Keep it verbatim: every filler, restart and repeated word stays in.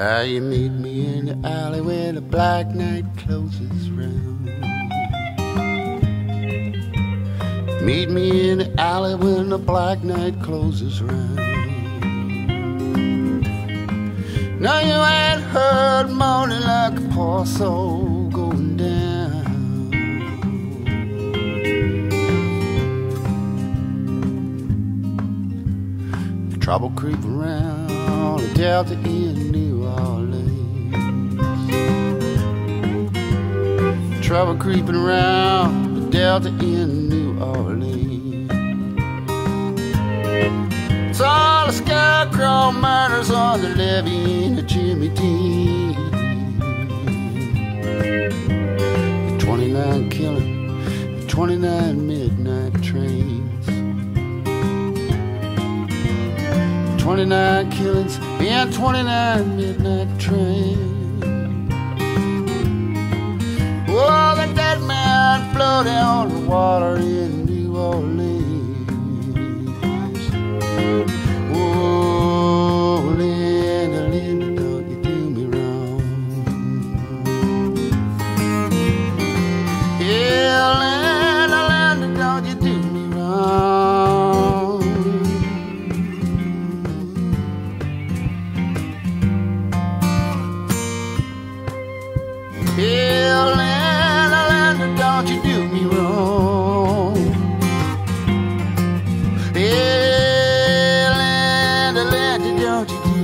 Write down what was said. Ah, you meet me in the alley when the black night closes round. Meet me in the alley when the black night closes round. Now you ain't heard moaning like a poor soul going down. The trouble creep around the Delta in New Orleans. The trouble creeping around the Delta in New Orleans. It's all the scarecrow murders on the levee in the Jimmy Dean. The twenty-nine killing, the twenty-nine midnight trains. The twenty-nine killings and twenty-nine midnight trains. Oh, the dead man floating on the water in New Orleans. Oh, Linda, Linda, don't you do me wrong. Yeah, Linda, Linda, don't you do me wrong. Yeah, Linda, Linda, don't you do me wrong. Yeah. Don't you do